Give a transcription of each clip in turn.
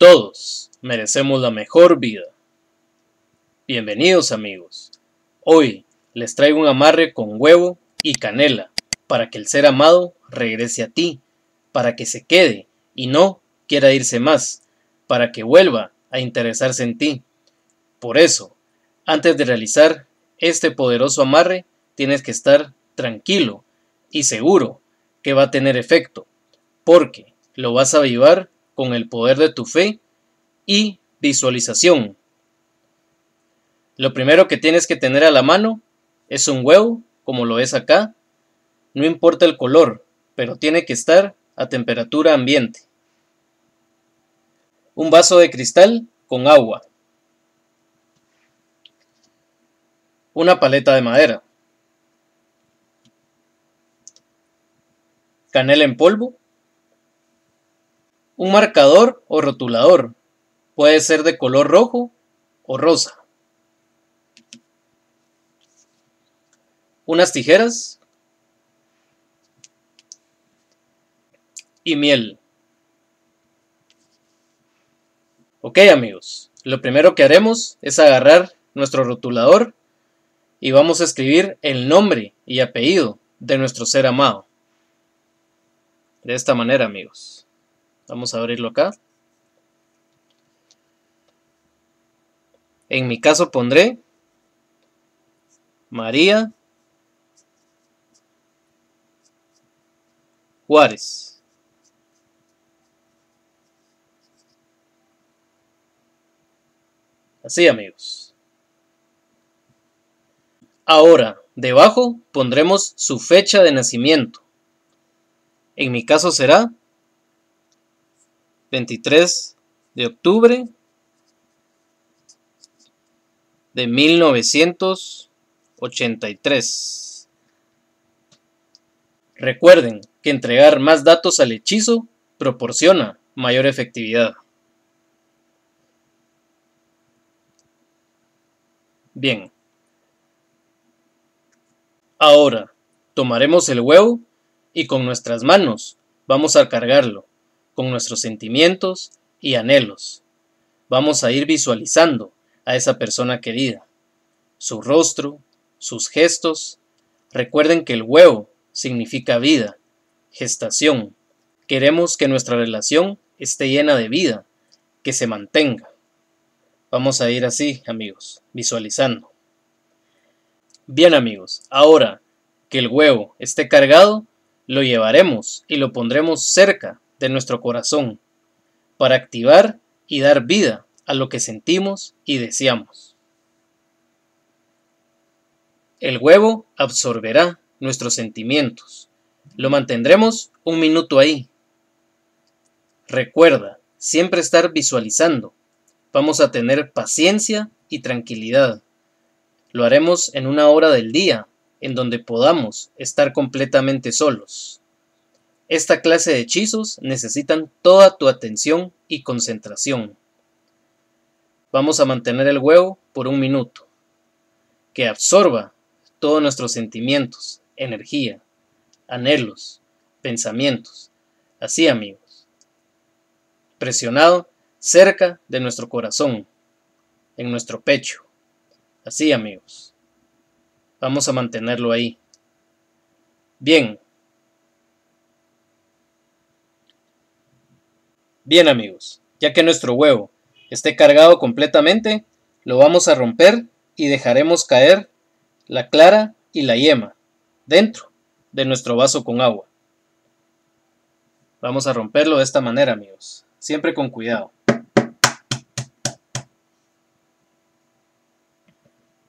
Todos merecemos la mejor vida. Bienvenidos amigos, hoy les traigo un amarre con huevo y canela para que el ser amado regrese a ti, para que se quede y no quiera irse más, para que vuelva a interesarse en ti. Por eso, antes de realizar este poderoso amarre, tienes que estar tranquilo y seguro que va a tener efecto, porque lo vas a avivar con el poder de tu fe y visualización. Lo primero que tienes que tener a la mano es un huevo, como lo ves acá. No importa el color, pero tiene que estar a temperatura ambiente. Un vaso de cristal con agua. Una paleta de madera. Canela en polvo. Un marcador o rotulador, puede ser de color rojo o rosa. Unas tijeras y miel. Ok amigos, lo primero que haremos es agarrar nuestro rotulador y vamos a escribir el nombre y apellido de nuestro ser amado. De esta manera amigos. Vamos a abrirlo acá. En mi caso pondré María Juárez. Así amigos. Ahora, debajo pondremos su fecha de nacimiento. En mi caso será 23 de octubre de 1983. Recuerden que entregar más datos al hechizo proporciona mayor efectividad. Bien. Ahora tomaremos el huevo y con nuestras manos vamos a cargarlo con nuestros sentimientos y anhelos. Vamos a ir visualizando a esa persona querida, su rostro, sus gestos. Recuerden que el huevo significa vida, gestación. Queremos que nuestra relación esté llena de vida, que se mantenga. Vamos a ir así, amigos, visualizando. Bien, amigos, ahora que el huevo esté cargado, lo llevaremos y lo pondremos cerca de nuestro corazón, para activar y dar vida a lo que sentimos y deseamos. El huevo absorberá nuestros sentimientos. Lo mantendremos un minuto ahí. Recuerda, siempre estar visualizando. Vamos a tener paciencia y tranquilidad. Lo haremos en una hora del día, en donde podamos estar completamente solos. Esta clase de hechizos necesitan toda tu atención y concentración. Vamos a mantener el huevo por un minuto, que absorba todos nuestros sentimientos, energía, anhelos, pensamientos. Así, amigos. Presionado cerca de nuestro corazón, en nuestro pecho. Así, amigos. Vamos a mantenerlo ahí. Bien. Bien amigos, ya que nuestro huevo esté cargado completamente, lo vamos a romper y dejaremos caer la clara y la yema dentro de nuestro vaso con agua. Vamos a romperlo de esta manera amigos, siempre con cuidado.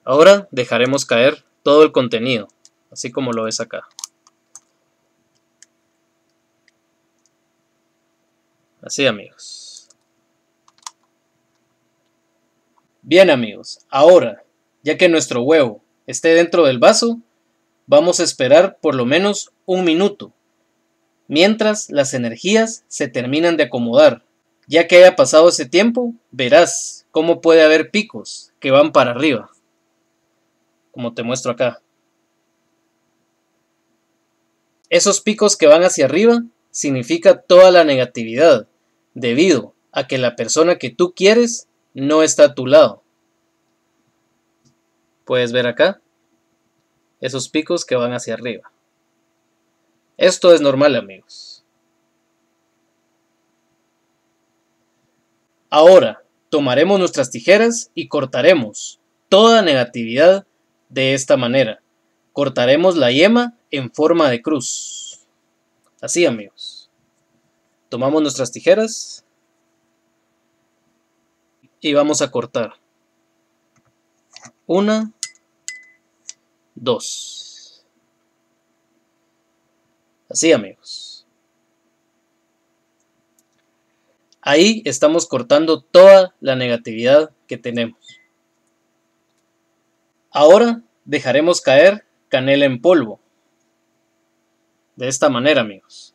Ahora dejaremos caer todo el contenido, así como lo ves acá. Así amigos. Bien amigos, ahora, ya que nuestro huevo esté dentro del vaso, vamos a esperar por lo menos un minuto, mientras las energías se terminan de acomodar. Ya que haya pasado ese tiempo, verás cómo puede haber picos que van para arriba, como te muestro acá. Esos picos que van hacia arriba significa toda la negatividad, debido a que la persona que tú quieres no está a tu lado. Puedes ver acá esos picos que van hacia arriba. Esto es normal, amigos. Ahora tomaremos nuestras tijeras y cortaremos toda negatividad de esta manera. Cortaremos la yema en forma de cruz. Así, amigos. Tomamos nuestras tijeras y vamos a cortar. 1, 2. Así, amigos. Ahí estamos cortando toda la negatividad que tenemos. Ahora dejaremos caer canela en polvo. De esta manera, amigos.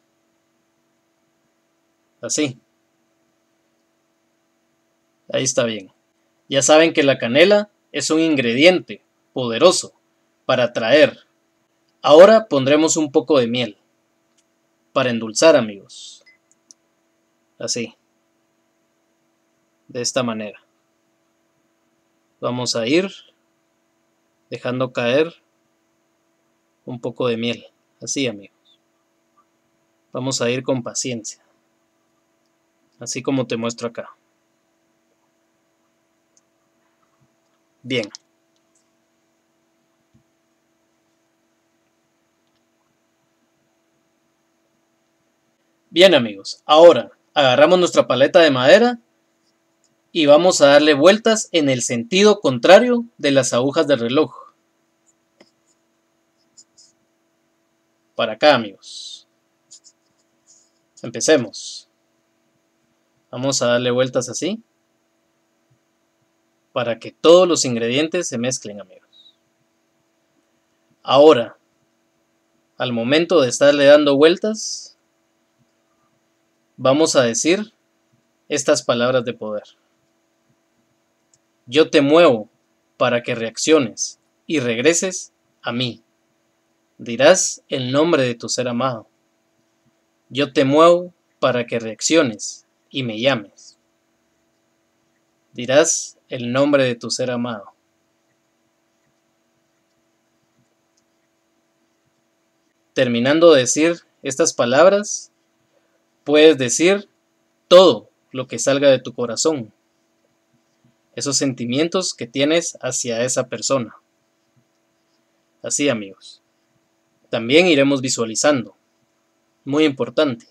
Así. Ahí está bien. Ya saben que la canela es un ingrediente poderoso para atraer. Ahora pondremos un poco de miel para endulzar, amigos. Así. De esta manera. Vamos a ir dejando caer un poco de miel. Así, amigos. Vamos a ir con paciencia. Así como te muestro acá. Bien. Bien, amigos. Ahora agarramos nuestra paleta de madera y vamos a darle vueltas en el sentido contrario de las agujas del reloj. Para acá, amigos. Empecemos. Vamos a darle vueltas así, para que todos los ingredientes se mezclen, amigos. Ahora, al momento de estarle dando vueltas, vamos a decir estas palabras de poder. Yo te muevo para que reacciones y regreses a mí. Dirás el nombre de tu ser amado. Yo te muevo para que reacciones y me llames. Dirás el nombre de tu ser amado. Terminando de decir estas palabras, puedes decir todo lo que salga de tu corazón. Esos sentimientos que tienes hacia esa persona. Así, amigos. También iremos visualizando. Muy importante.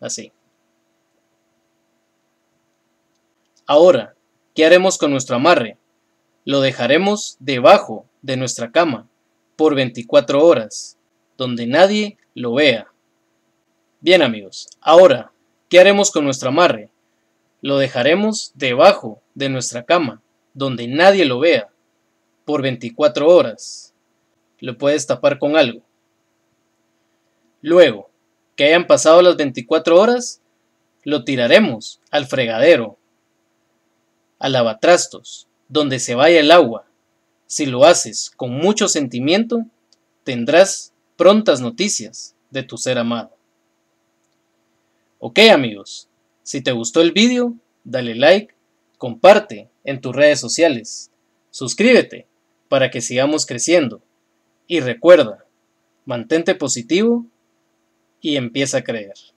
Así. Ahora, ¿qué haremos con nuestro amarre? Lo dejaremos debajo de nuestra cama por 24 horas, donde nadie lo vea. Bien, amigos. Ahora, ¿qué haremos con nuestro amarre? Lo dejaremos debajo de nuestra cama, donde nadie lo vea, por 24 horas. Lo puedes tapar con algo. Luego, que hayan pasado las 24 horas, lo tiraremos al fregadero, al lavatrastos, donde se vaya el agua. Si lo haces con mucho sentimiento, tendrás prontas noticias de tu ser amado. Ok, amigos. Si te gustó el vídeo, dale like, comparte en tus redes sociales, suscríbete para que sigamos creciendo y recuerda, mantente positivo y empieza a creer.